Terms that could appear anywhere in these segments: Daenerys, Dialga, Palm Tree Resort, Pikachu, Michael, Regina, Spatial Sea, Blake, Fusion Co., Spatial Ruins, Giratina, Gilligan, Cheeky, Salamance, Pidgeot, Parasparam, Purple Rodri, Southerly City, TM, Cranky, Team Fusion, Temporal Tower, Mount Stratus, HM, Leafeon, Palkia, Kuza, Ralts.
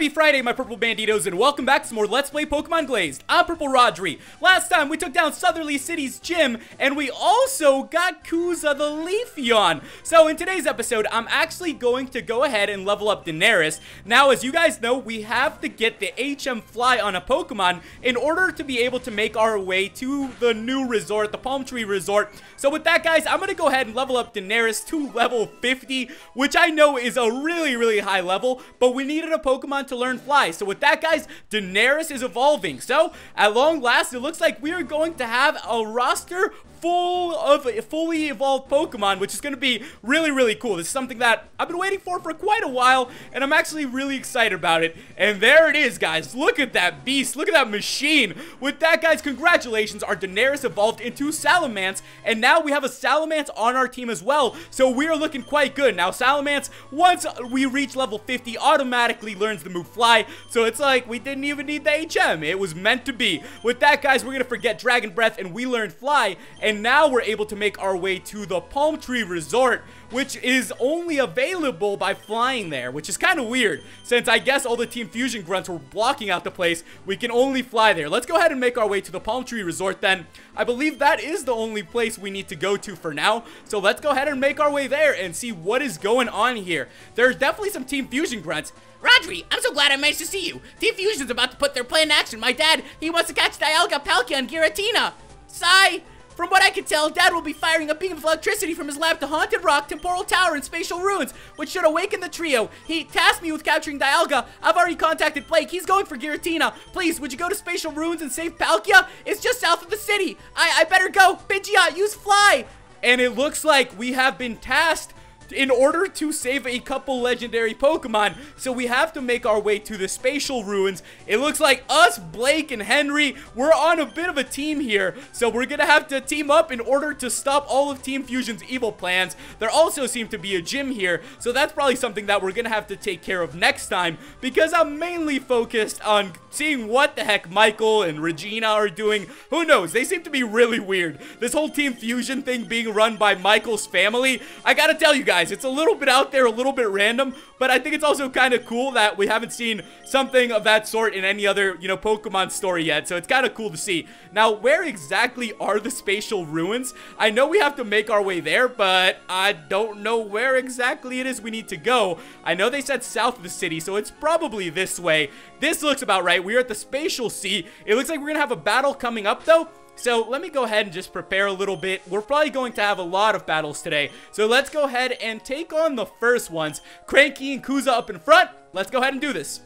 Happy Friday, my Purple Banditos, and welcome back to some more Let's Play Pokemon Glazed. I'm Purple Rodri. Last time, we took down Southerly City's gym, and we also got Kuza the Leafeon. So in today's episode, I'm actually going to go ahead and level up Daenerys. Now, as you guys know, we have to get the HM Fly on a Pokemon in order to be able to make our way to the new resort, the Palm Tree Resort. So with that, guys, I'm going to go ahead and level up Daenerys to level 50, which I know is a really high level, but we needed a Pokemon to learn Fly. So with that, guys, Daenerys is evolving. So at long last, it looks like we are going to have a roster full of fully evolved Pokemon, which is going to be really cool. This is something that I've been waiting for quite a while, and I'm actually really excited about it. And there it is, guys. Look at that beast. Look at that machine. With that, guys, congratulations. Our Daenerys evolved into Salamance, and now we have a Salamance on our team as well. So we are looking quite good. Now, Salamance, once we reach level 50, automatically learns the move Fly. So it's like we didn't even need the HM. It was meant to be. With that, guys, we're going to forget Dragon Breath, and we learned Fly. And now we're able to make our way to the Palm Tree Resort, which is only available by flying there, which is kind of weird, since I guess all the Team Fusion grunts were blocking out the place. We can only fly there. Let's go ahead and make our way to the Palm Tree Resort then. I believe that is the only place we need to go to for now, so let's go ahead and make our way there and see what is going on here. There's definitely some Team Fusion grunts. Rodri, I'm so glad I managed to see you. Team Fusion's about to put their plan in action. My dad, he wants to catch Dialga, Palkia, and Giratina. Sigh. From what I can tell, Dad will be firing a beam of electricity from his lab to Haunted Rock, Temporal Tower, and Spatial Ruins, which should awaken the trio. He tasked me with capturing Dialga. I've already contacted Blake. He's going for Giratina. Please, would you go to Spatial Ruins and save Palkia? It's just south of the city. I better go. Pidgeot, use Fly. And it looks like we have been tasked in order to save a couple legendary Pokemon, so we have to make our way to the Spatial Ruins. It looks like us, Blake, and Henry, we're on a bit of a team here, so we're gonna have to team up in order to stop all of Team Fusion's evil plans. There also seems to be a gym here, so that's probably something that we're gonna have to take care of next time, because I'm mainly focused on seeing what the heck Michael and Regina are doing. Who knows? They seem to be really weird. This whole Team Fusion thing being run by Michael's family, I gotta tell you guys, it's a little bit out there, a little bit random, but I think it's also kind of cool that we haven't seen something of that sort in any other, you know, Pokemon story yet, so it's kind of cool to see. Now, where exactly are the Spatial Ruins? I know we have to make our way there, but I don't know where exactly it is we need to go. I know they said south of the city, so it's probably this way. This looks about right. We're at the Spatial Sea. It looks like we're gonna have a battle coming up, though. So let me go ahead and just prepare a little bit. We're probably going to have a lot of battles today. So let's go ahead and take on the first ones. Cranky and Kuza up in front. Let's go ahead and do this.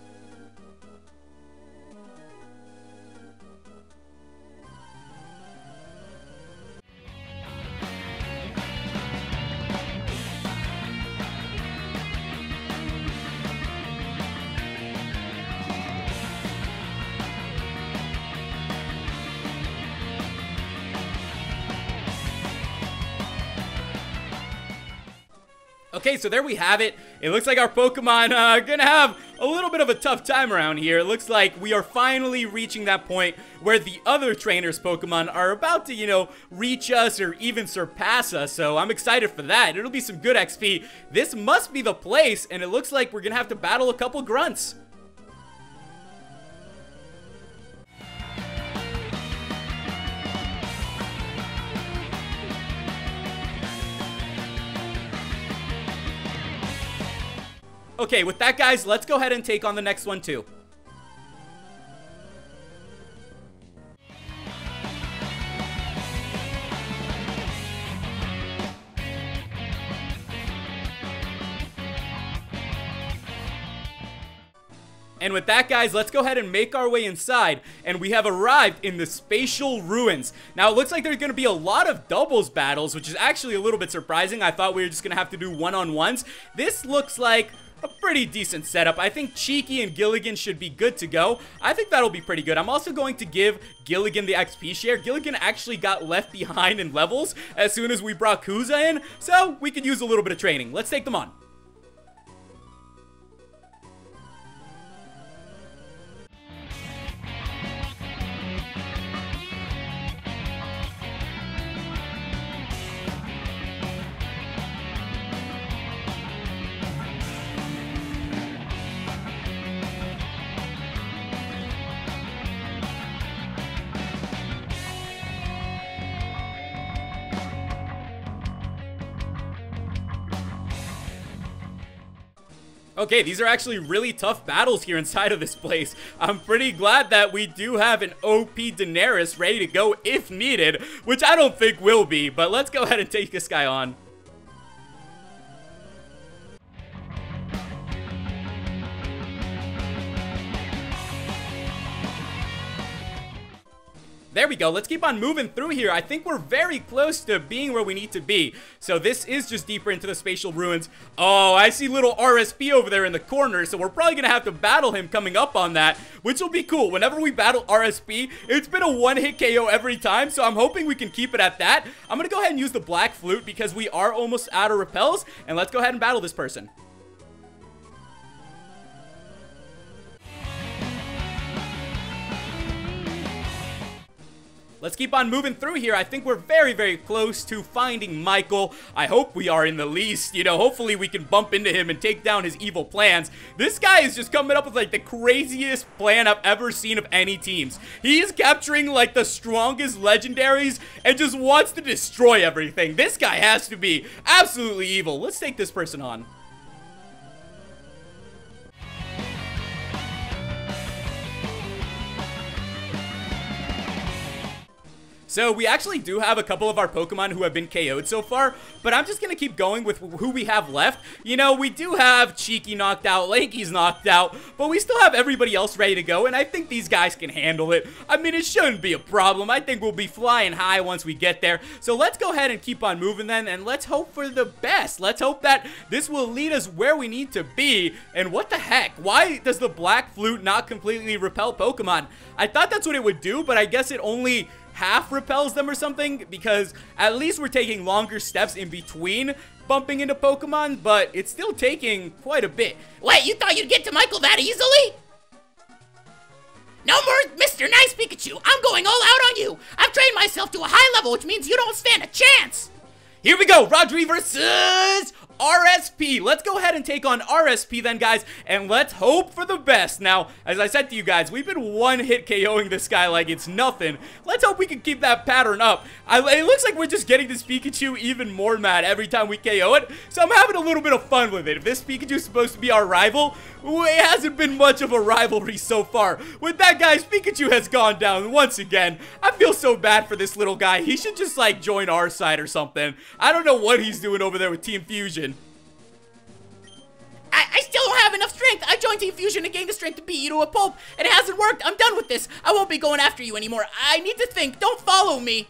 Okay, so there we have it. It looks like our Pokemon are gonna have a little bit of a tough time around here. It looks like we are finally reaching that point where the other trainers' Pokemon are about to, you know, reach us or even surpass us. So I'm excited for that. It'll be some good XP. This must be the place, and it looks like we're gonna have to battle a couple grunts. Okay, with that, guys, let's go ahead and take on the next one, too. And with that, guys, let's go ahead and make our way inside, and we have arrived in the Spatial Ruins. Now, it looks like there's going to be a lot of doubles battles, which is actually a little bit surprising. I thought we were just going to have to do one-on-ones. This looks like a pretty decent setup. I think Cheeky and Gilligan should be good to go. I think that'll be pretty good. I'm also going to give Gilligan the XP share. Gilligan actually got left behind in levels as soon as we brought Kuza in, so we could use a little bit of training. Let's take them on. Okay, these are actually really tough battles here inside of this place. I'm pretty glad that we do have an OP Daenerys ready to go if needed, which I don't think will be, but let's go ahead and take this guy on. There we go. Let's keep on moving through here. I think we're very close to being where we need to be. So this is just deeper into the Spatial Ruins. Oh, I see little RSP over there in the corner. So we're probably going to have to battle him coming up on that, which will be cool. Whenever we battle RSP, it's been a one-hit KO every time. So I'm hoping we can keep it at that. I'm going to go ahead and use the Black Flute because we are almost out of repels. And let's go ahead and battle this person. Let's keep on moving through here. I think we're very, very close to finding Michael. I hope we are in the least. You know, hopefully we can bump into him and take down his evil plans. This guy is just coming up with like the craziest plan I've ever seen of any teams. He is capturing like the strongest legendaries and just wants to destroy everything. This guy has to be absolutely evil. Let's take this person on. So we actually do have a couple of our Pokemon who have been KO'd so far, but I'm just going to keep going with who we have left. You know, we do have Cheeky knocked out, Lanky's knocked out, but we still have everybody else ready to go, and I think these guys can handle it. I mean, it shouldn't be a problem. I think we'll be flying high once we get there. So let's go ahead and keep on moving then, and let's hope for the best. Let's hope that this will lead us where we need to be. And what the heck? Why does the Black Flute not completely repel Pokemon? I thought that's what it would do, but I guess it only half repels them or something, because at least we're taking longer steps in between bumping into Pokemon, but it's still taking quite a bit. Wait, you thought you'd get to Michael that easily? No more Mr. Nice Pikachu. I'm going all out on you. I've trained myself to a high level, which means you don't stand a chance. Here we go, Rodri versus RSP. Let's go ahead and take on RSP then, guys, and let's hope for the best. Now, as I said to you guys, we've been one-hit KOing this guy like it's nothing. Let's hope we can keep that pattern up. It looks like we're just getting this Pikachu even more mad every time we KO it, so I'm having a little bit of fun with it. If this Pikachu is supposed to be our rival, it hasn't been much of a rivalry so far. With that, guys, Pikachu has gone down once again. I feel so bad for this little guy. He should just, like, join our side or something. I don't know what he's doing over there with Team Fusion. I still don't have enough strength. I joined Team Fusion to gain the strength to beat you to a pulp, and it hasn't worked. I'm done with this. I won't be going after you anymore. I need to think. Don't follow me.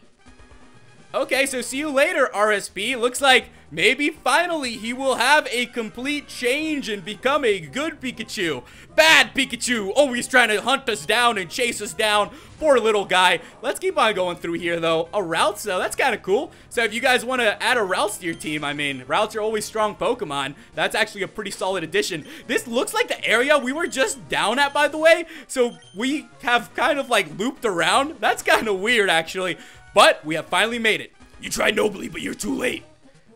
Okay, so see you later, RSP. Looks like maybe finally he will have a complete change and become a good Pikachu. Bad Pikachu, always trying to hunt us down and chase us down. Poor little guy. Let's keep on going through here, though. A Ralts, though, that's kind of cool. So if you guys want to add a Ralts to your team, I mean, Ralts are always strong Pokemon. That's actually a pretty solid addition. This looks like the area we were just down at, by the way. So we have kind of, like, looped around. That's kind of weird, actually. But we have finally made it. You tried nobly, but you're too late.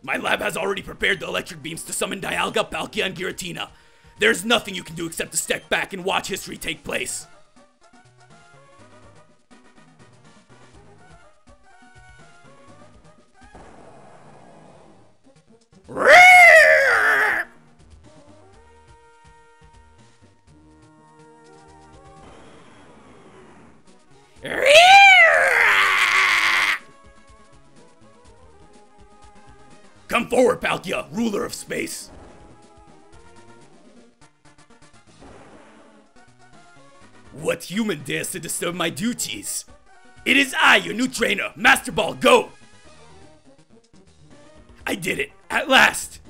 My lab has already prepared the electric beams to summon Dialga, Palkia, and Giratina. There's nothing you can do except to step back and watch history take place. Come forward, Palkia, ruler of space. What human dares to disturb my duties? It is I, your new trainer, Master Ball, go! I did it, at last!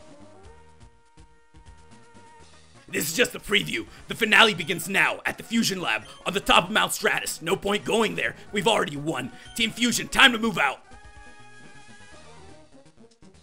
This is just a preview. The finale begins now, at the Fusion Lab, on the top of Mount Stratus. No point going there, we've already won. Team Fusion, time to move out.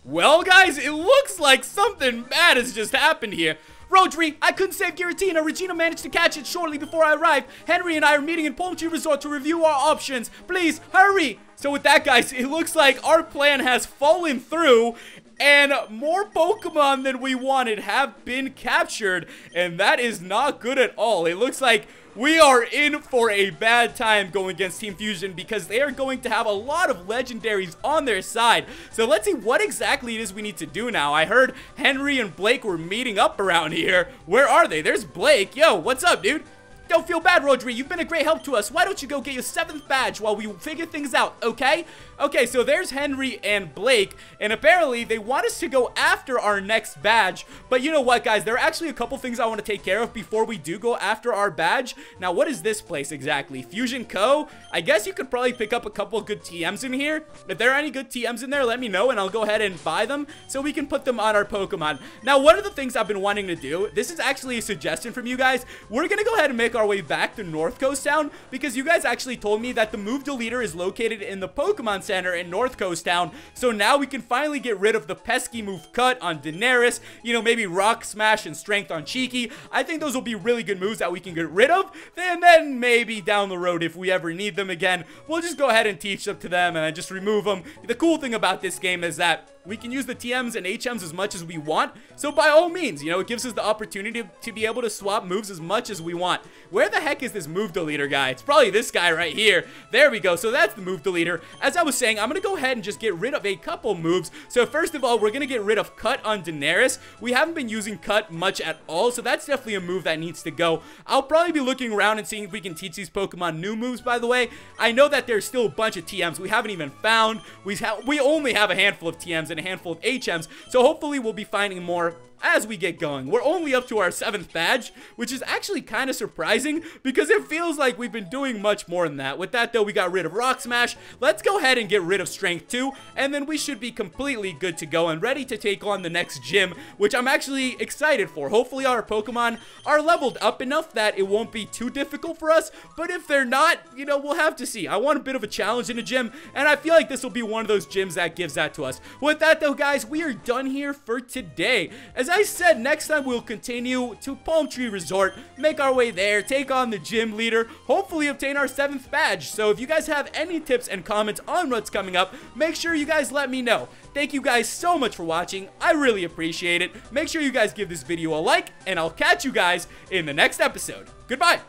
Well, guys, it looks like something bad has just happened here. Rodri, I couldn't save Giratina. Regina managed to catch it shortly before I arrived. Henry and I are meeting in Palm Tree Resort to review our options. Please, hurry! So with that, guys, it looks like our plan has fallen through, and more Pokemon than we wanted have been captured, and that is not good at all. It looks like We are in for a bad time going against Team Fusion because they are going to have a lot of legendaries on their side. So let's see what exactly it is we need to do now. I heard Henry and Blake were meeting up around here. Where are they? There's Blake. Yo, what's up, dude? Don't feel bad, Rodri. You've been a great help to us. Why don't you go get your 7th badge while we figure things out, okay? Okay, so there's Henry and Blake, and apparently they want us to go after our next badge. But you know what, guys? There are actually a couple things I want to take care of before we do go after our badge. Now, what is this place exactly? Fusion Co.? I guess you could probably pick up a couple good TMs in here. If there are any good TMs in there, let me know, and I'll go ahead and buy them so we can put them on our Pokemon. Now, one of the things I've been wanting to do, this is actually a suggestion from you guys. We're going to go ahead and make our way back to North Coast Town because you guys actually told me that the move deleter is located in the Pokemon Center in North Coast Town. So now we can finally get rid of the pesky move Cut on Daenerys, you know, maybe Rock Smash and Strength on Cheeky. I think those will be really good moves that we can get rid of, and then maybe down the road if we ever need them again, we'll just go ahead and teach them to them and just remove them. The cool thing about this game is that we can use the TMs and HMs as much as we want. So by all means, you know, it gives us the opportunity to be able to swap moves as much as we want. Where the heck is this move deleter guy? It's probably this guy right here. There we go. So that's the move deleter. As I was saying, I'm going to go ahead and just get rid of a couple moves. So first of all, we're going to get rid of Cut on Daenerys. We haven't been using Cut much at all, so that's definitely a move that needs to go. I'll probably be looking around and seeing if we can teach these Pokemon new moves, by the way. I know that there's still a bunch of TMs we haven't even found. We only have a handful of TMs and a handful of HMs, so hopefully we'll be finding more as we get going. We're only up to our 7th badge, which is actually kind of surprising because it feels like we've been doing much more than that. With that though, we got rid of Rock Smash. Let's go ahead and get rid of Strength 2, and then we should be completely good to go and ready to take on the next gym, which I'm actually excited for. Hopefully our Pokemon are leveled up enough that it won't be too difficult for us, but if they're not, you know, we'll have to see. I want a bit of a challenge in a gym, and I feel like this will be one of those gyms that gives that to us. With that though, guys, we are done here for today. As I said, next time we'll continue to Palm Tree Resort, make our way there, take on the gym leader, hopefully obtain our 7th badge. So if you guys have any tips and comments on what's coming up, make sure you guys let me know. Thank you guys so much for watching. I really appreciate it. Make sure you guys give this video a like, and I'll catch you guys in the next episode. Goodbye.